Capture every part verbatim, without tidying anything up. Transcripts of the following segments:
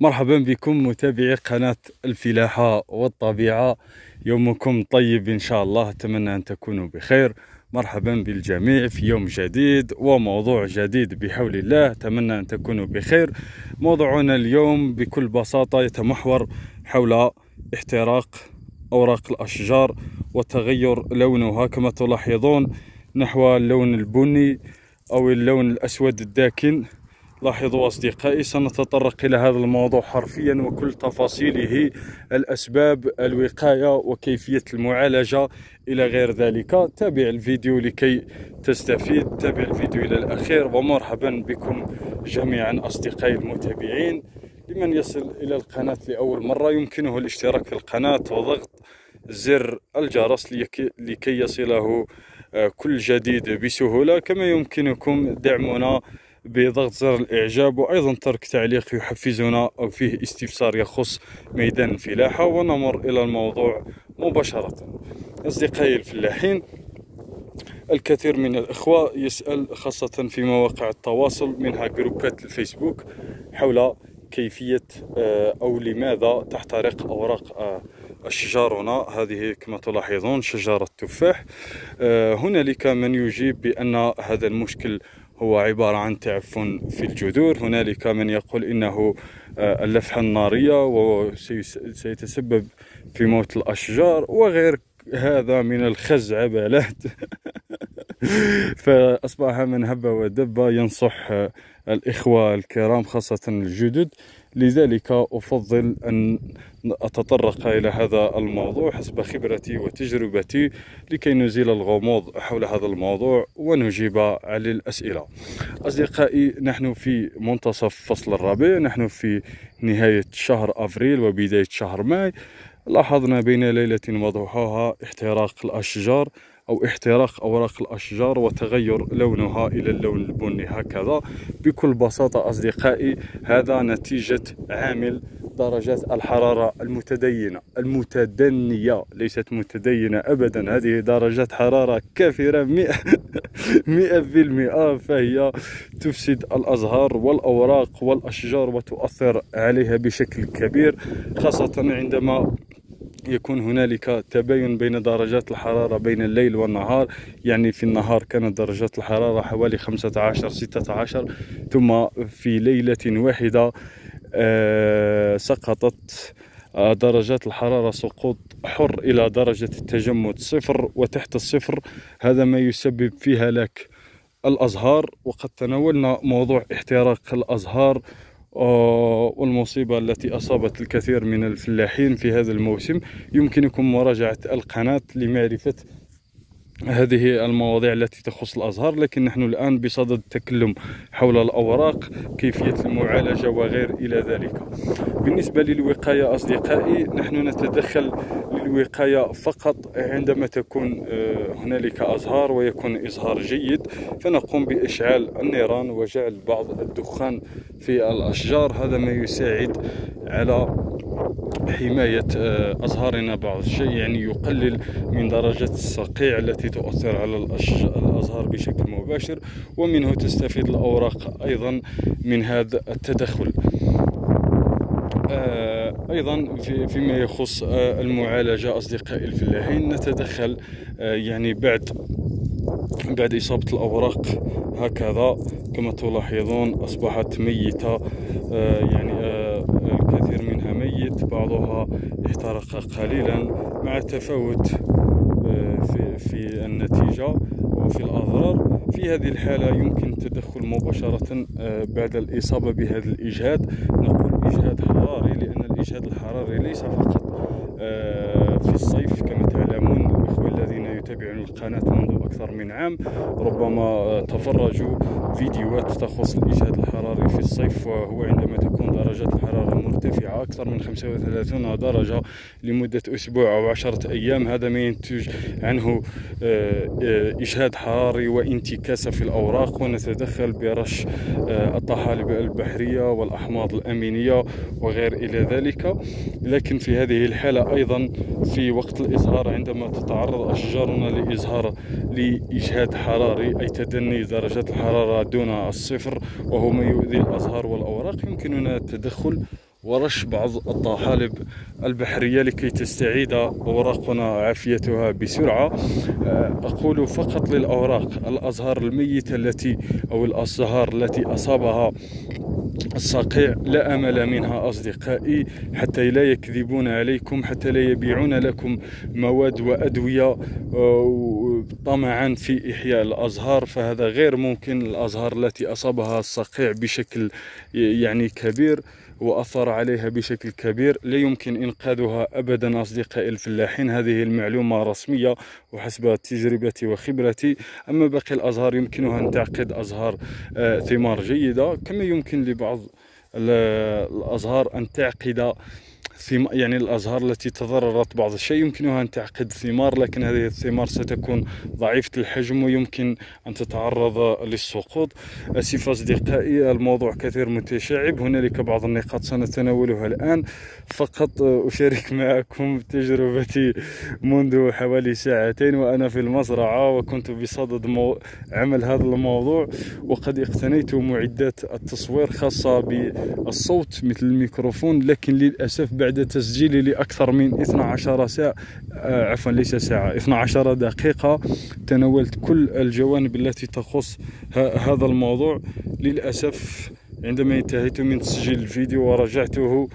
مرحبا بكم متابعي قناة الفلاحة والطبيعة، يومكم طيب إن شاء الله، أتمنى أن تكونوا بخير. مرحبا بالجميع في يوم جديد وموضوع جديد بحول الله، أتمنى أن تكونوا بخير. موضوعنا اليوم بكل بساطة يتمحور حول احتراق أوراق الأشجار وتغير لونها كما تلاحظون نحو اللون البني أو اللون الأسود الداكن. لاحظوا أصدقائي، سنتطرق إلى هذا الموضوع حرفيا وكل تفاصيله، الأسباب، الوقاية وكيفية المعالجة إلى غير ذلك. تابع الفيديو لكي تستفيد، تابع الفيديو إلى الأخير. ومرحبا بكم جميعا أصدقائي المتابعين. لمن يصل إلى القناة لأول مرة يمكنه الاشتراك في القناة وضغط زر الجرس لكي يصله كل جديد بسهولة، كما يمكنكم دعمنا بضغط زر الإعجاب وأيضا ترك تعليق يحفزنا أو فيه استفسار يخص ميدان الفلاحة. ونمر إلى الموضوع مباشرة. أصدقائي الفلاحين، الكثير من الإخوة يسأل خاصة في مواقع التواصل منها جروبات الفيسبوك حول كيفية أو لماذا تحترق أوراق أشجارنا. هذه كما تلاحظون شجرة تفاح. هنالك من يجيب بأن هذا المشكل هو عبارة عن تعفن في الجذور، هنالك من يقول إنه اللفحة النارية وسيتسبب في موت الأشجار وغير هذا من الخزعبلات. فأصبح من هب ودب ينصح الإخوة الكرام خاصة الجدد، لذلك أفضل أن أتطرق إلى هذا الموضوع حسب خبرتي وتجربتي لكي نزيل الغموض حول هذا الموضوع ونجيب على الأسئلة. أصدقائي، نحن في منتصف فصل الربيع، نحن في نهاية شهر أفريل وبداية شهر ماي. لاحظنا بين ليلة وضحاها احتراق الأشجار أو احتراق أوراق الأشجار وتغير لونها إلى اللون البني هكذا. بكل بساطة أصدقائي، هذا نتيجة عامل درجات الحرارة المتدينة المتدنية، ليست متدينة أبدا، هذه درجات حرارة كافرة مئة بالمئة، فهي تفسد الأزهار والأوراق والأشجار وتؤثر عليها بشكل كبير، خاصة عندما يكون هنالك تباين بين درجات الحرارة بين الليل والنهار. يعني في النهار كانت درجات الحرارة حوالي خمسة عشر ستة عشر، ثم في ليلة واحدة آه سقطت آه درجات الحرارة سقوط حر إلى درجة التجمد صفر وتحت الصفر. هذا ما يسبب في هلاك الأزهار، وقد تناولنا موضوع احتراق الأزهار والمصيبة التي أصابت الكثير من الفلاحين في هذا الموسم. يمكنكم مراجعة القناة لمعرفة هذه المواضيع التي تخص الأزهار، لكن نحن الآن بصدد التكلم حول الأوراق، كيفية المعالجة وغير إلى ذلك. بالنسبة للوقاية أصدقائي، نحن نتدخل للوقاية فقط عندما تكون هنالك أزهار ويكون إزهار جيد، فنقوم بإشعال النيران وجعل بعض الدخان في الأشجار. هذا ما يساعد على حماية أزهارنا بعض الشيء، يعني يقلل من درجة الصقيع التي تؤثر على الأزهار بشكل مباشر، ومنه تستفيد الأوراق أيضا من هذا التدخل. أيضا فيما يخص المعالجة أصدقائي الفلاحين، نتدخل يعني بعد بعد إصابة الأوراق هكذا كما تلاحظون أصبحت ميتة، يعني الكثير منها ميت، بعضها احترق قليلا مع تفاوت في في النتيجة وفي الأضرار. في هذه الحالة يمكن التدخل مباشرة بعد الإصابة بهذا الإجهاد. نقول إجهاد حراري لأن الإجهاد الحراري ليس فقط في الصيف كما تعلمون الذين يتابعون القناة منذ أكثر من عام، ربما تفرجوا فيديوهات تخص الإجهاد الحراري في الصيف، وهو عندما تكون درجات الحرارة مرتفعة أكثر من خمسة وثلاثين درجة لمدة أسبوع أو عشرة أيام. هذا ما ينتج عنه إجهاد حراري وانتكاسة في الأوراق، ونتدخل برش الطحالب البحرية والأحماض الأمينية وغير إلى ذلك. لكن في هذه الحالة أيضا في وقت الإزهار عندما تتعرض تتعرض أشجارنا لإزهار لإجهاد حراري أي تدني درجات الحرارة دون الصفر، وهو ما يؤذي الأزهار والأوراق. يمكننا التدخل ورش بعض الطحالب البحرية لكي تستعيد أوراقنا عافيتها بسرعة. أقول فقط للأوراق، الأزهار الميتة التي أو الأزهار التي أصابها الصقيع لا أمل منها أصدقائي، حتى لا يكذبون عليكم، حتى لا يبيعون لكم مواد وأدوية طمعا في إحياء الأزهار، فهذا غير ممكن. الأزهار التي أصابها الصقيع بشكل يعني كبير وأثر عليها بشكل كبير لا يمكن إنقاذها أبدا أصدقائي الفلاحين، هذه المعلومة رسمية وحسب تجربتي وخبرتي. أما باقي الأزهار يمكنها أن تعقد أزهار ثمار جيدة، كما يمكن لبعض الأزهار أن تعقد يعني الأزهار التي تضررت بعض الشيء يمكنها أن تعقد ثمار، لكن هذه الثمار ستكون ضعيفة الحجم ويمكن أن تتعرض للسقوط. أسف أصدقائي، الموضوع كثير متشعب، هنالك بعض النقاط سنتناولها الآن، فقط أشارك معكم تجربتي منذ حوالي ساعتين وأنا في المزرعة، وكنت بصدد مو... عمل هذا الموضوع، وقد اقتنيت معدات التصوير خاصة بالصوت مثل الميكروفون، لكن للأسف بعد بعد تسجيلي لأكثر من اثنتي عشرة ساعة آه عفوا ليس ساعة اثنتي عشرة دقيقة، تناولت كل الجوانب التي تخص هذا الموضوع. للأسف عندما انتهيت من تسجيل الفيديو ورجعته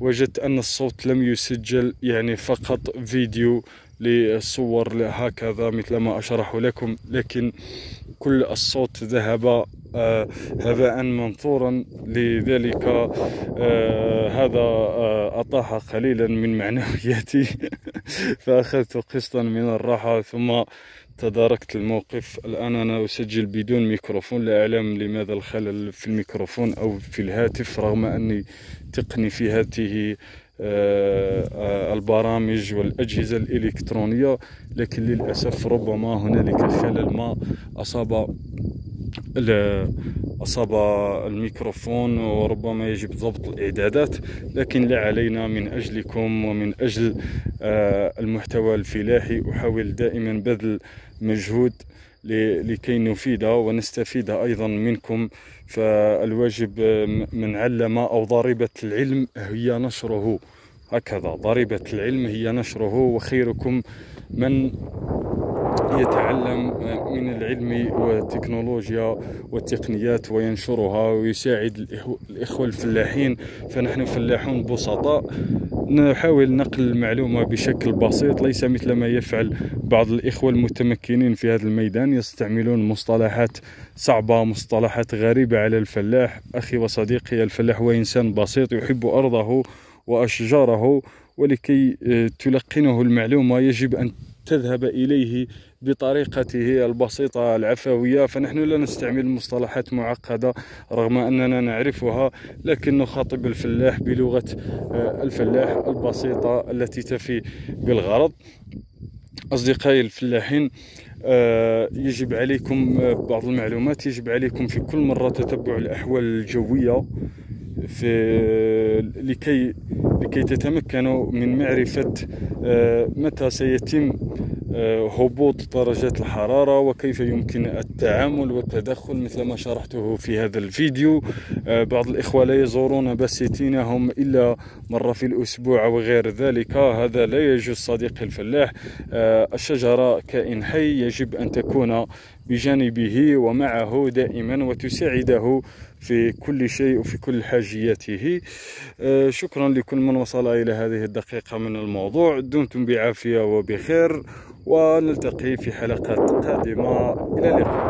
وجدت أن الصوت لم يسجل، يعني فقط فيديو للصور هكذا مثلما أشرح لكم، لكن كل الصوت ذهب آه هباء منثورا. لذلك آه هذا آه أطاح قليلا من معنوياتي فأخذت قسطا من الراحة ثم تداركت الموقف. الآن أنا أسجل بدون ميكروفون، لا أعلم لماذا الخلل في الميكروفون أو في الهاتف، رغم أني تقني في هذه البرامج والأجهزة الإلكترونية، لكن للأسف ربما هنالك خلل ما أصاب أصاب الميكروفون، وربما يجب ضبط الإعدادات، لكن لا علينا. من أجلكم ومن أجل المحتوى الفلاحي أحاول دائما بذل مجهود لكي نفيد ونستفيد أيضا منكم، فالواجب من علم أو ضريبة العلم هي نشره، هكذا ضريبة العلم هي نشره، وخيركم من يتعلم من العلم والتكنولوجيا والتقنيات وينشرها ويساعد الإخوة الفلاحين. فنحن فلاحون بسطاء نحاول نقل المعلومة بشكل بسيط، ليس مثل ما يفعل بعض الإخوة المتمكنين في هذا الميدان، يستعملون مصطلحات صعبة، مصطلحات غريبة على الفلاح. أخي وصديقي الفلاح هو إنسان بسيط يحب أرضه وأشجاره، ولكي تلقنه المعلومة يجب أن تذهب إليه بطريقته البسيطة العفوية. فنحن لا نستعمل مصطلحات معقدة رغم أننا نعرفها، لكن نخاطب الفلاح بلغة الفلاح البسيطة التي تفي بالغرض. أصدقائي الفلاحين، يجب عليكم بعض المعلومات، يجب عليكم في كل مرة تتبع الأحوال الجوية في لكي لكي تتمكنوا من معرفة متى سيتم هبوط درجات الحرارة وكيف يمكن التعامل والتدخل مثل ما شرحته في هذا الفيديو. بعض الإخوة لا يزورون بساتينهم إلا مرة في الأسبوع وغير ذلك، هذا لا يجوز صديقي الفلاح. الشجرة كائن حي يجب أن تكون بجانبه ومعه دائما وتساعده في كل شيء وفي كل حاجياته. شكرا لكل من وصل إلى هذه الدقيقة من الموضوع، دمتم بعافية وبخير، ونلتقي في حلقات قادمة. إلى اللقاء.